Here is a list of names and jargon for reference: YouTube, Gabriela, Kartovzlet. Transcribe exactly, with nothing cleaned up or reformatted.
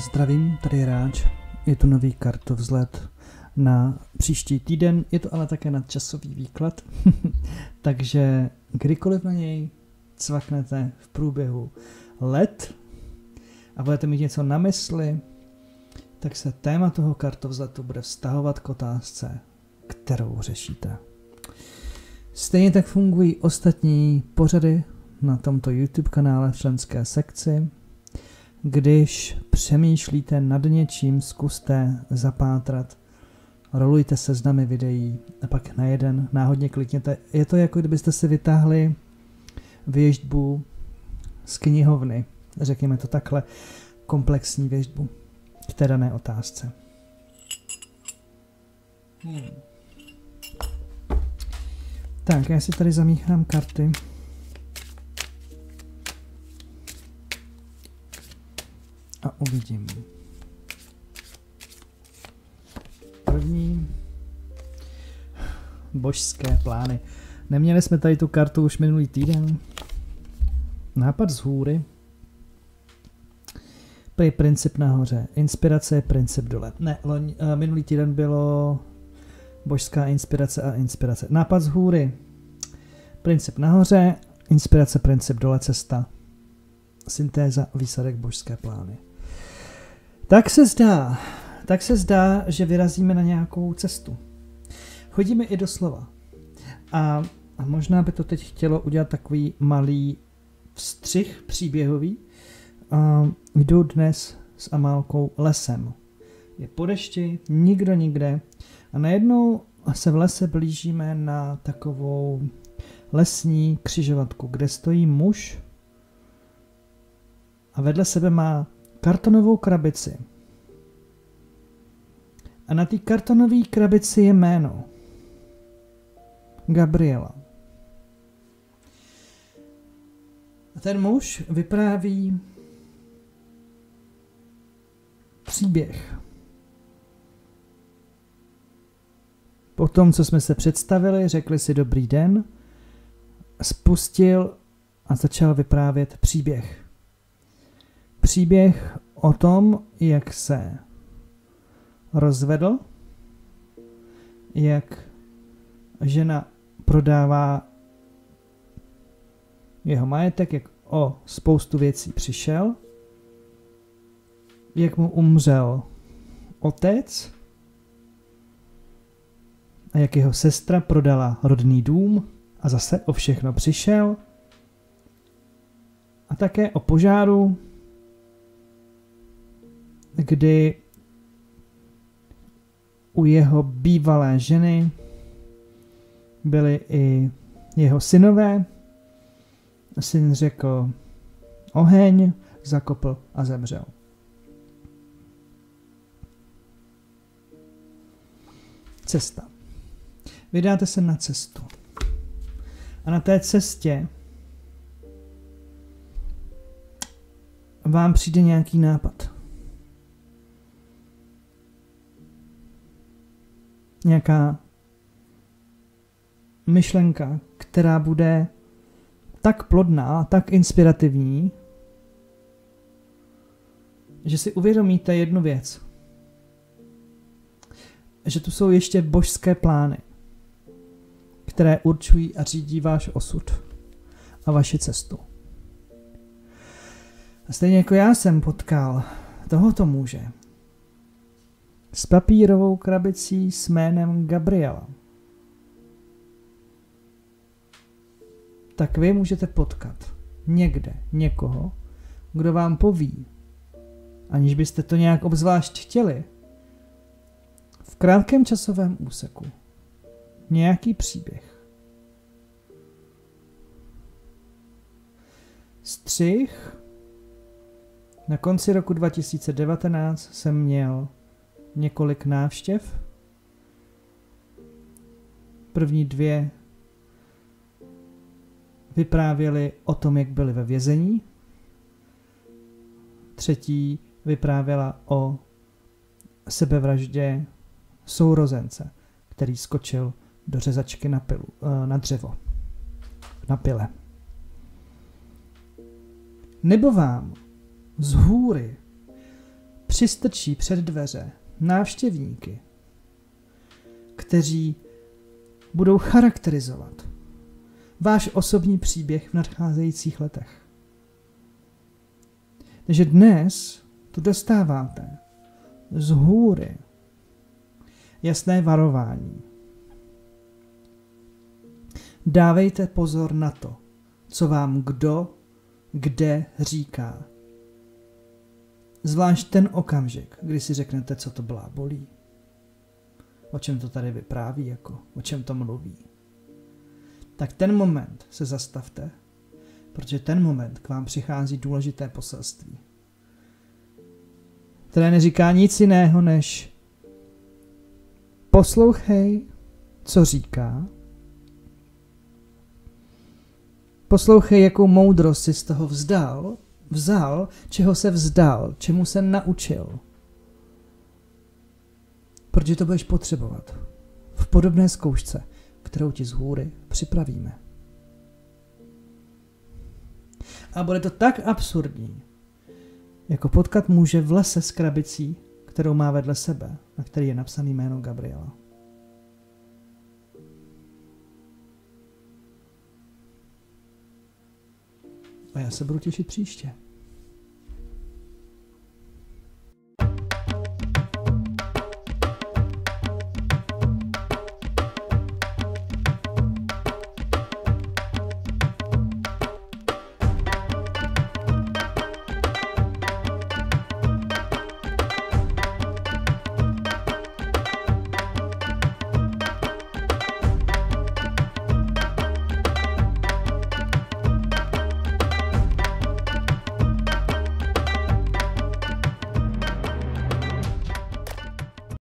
vás zdravím, tady je Ráč, je tu nový kartovzlet na příští týden, je to ale také nadčasový výklad, takže kdykoliv na něj cvaknete v průběhu let a budete mít něco na mysli, tak se téma toho kartovzletu bude vztahovat k otázce, kterou řešíte. Stejně tak fungují ostatní pořady na tomto YouTube kanále v členské sekci. Když přemýšlíte nad něčím, zkuste zapátrat, rolujte seznamy videí a pak na jeden náhodně klikněte. Je to jako kdybyste si vytáhli věštbu z knihovny, řekněme to takhle, komplexní věštbu k té dané otázce. Hmm. Tak, já si tady zamíchám karty. A uvidím. První. Božské plány. Neměli jsme tady tu kartu už minulý týden. Nápad z hůry. Prý princip nahoře. Inspirace je princip dole. Ne, loň, minulý týden bylo božská inspirace a inspirace. Nápad z hůry. Princip nahoře. Inspirace, princip dole, cesta. Syntéza, výsadek, božské plány. Tak se zdá, tak se zdá, že vyrazíme na nějakou cestu. Chodíme i doslova. A, a možná by to teď chtělo udělat takový malý vstřih příběhový. A, jdu dnes s Amálkou lesem. Je po dešti, nikdo nikde. A najednou se v lese blížíme na takovou lesní křižovatku, kde stojí muž a vedle sebe má kartonovou krabici. A na té kartonové krabici je jméno. Gabriela. A ten muž vypráví příběh. Po tom, co jsme se představili, řekli si dobrý den, spustil a začal vyprávět příběh. Příběh o tom, jak se rozvedl, jak žena prodává jeho majetek, jak o spoustu věcí přišel, jak mu umřel otec a jak jeho sestra prodala rodný dům a zase o všechno přišel a také o požáru, kdy u jeho bývalé ženy byli i jeho synové. Syn řekl oheň, zakopl a zemřel. Cesta. Vydáte se na cestu. A na té cestě vám přijde nějaký nápad. Nějaká myšlenka, která bude tak plodná, tak inspirativní, že si uvědomíte jednu věc. Že tu jsou ještě božské plány, které určují a řídí váš osud a vaši cestu. A stejně jako já jsem potkal tohoto muže, s papírovou krabicí s jménem Gabriela. Tak vy můžete potkat někde někoho, kdo vám poví, aniž byste to nějak obzvlášť chtěli, v krátkém časovém úseku nějaký příběh. Střih. Na konci roku dva tisíce devatenáct jsem měl několik návštěv. První dvě vyprávěly o tom, jak byli ve vězení. Třetí vyprávěla o sebevraždě sourozence, který skočil do řezačky na, pilu, na dřevo, na pile. Nebo vám z hůry přistrčí před dveře návštěvníky, kteří budou charakterizovat váš osobní příběh v nadcházejících letech. Takže dnes tu dostáváte z hůry jasné varování. Dávejte pozor na to, co vám kdo, kde říká. Zvlášť ten okamžik, kdy si řeknete, co to blábolí. O čem to tady vypráví, jako, o čem to mluví. Tak ten moment se zastavte, protože ten moment k vám přichází důležité poselství, které neříká nic jiného, než poslouchej, co říká, poslouchej, jakou moudrost si z toho vzdal, vzal, čeho se vzdal, čemu se naučil. Protože to budeš potřebovat v podobné zkoušce, kterou ti z hůry připravíme. A bude to tak absurdní, jako potkat muže v lese s krabicí, kterou má vedle sebe, na který je napsaný jméno Gabriela. A já se budu těšit příště.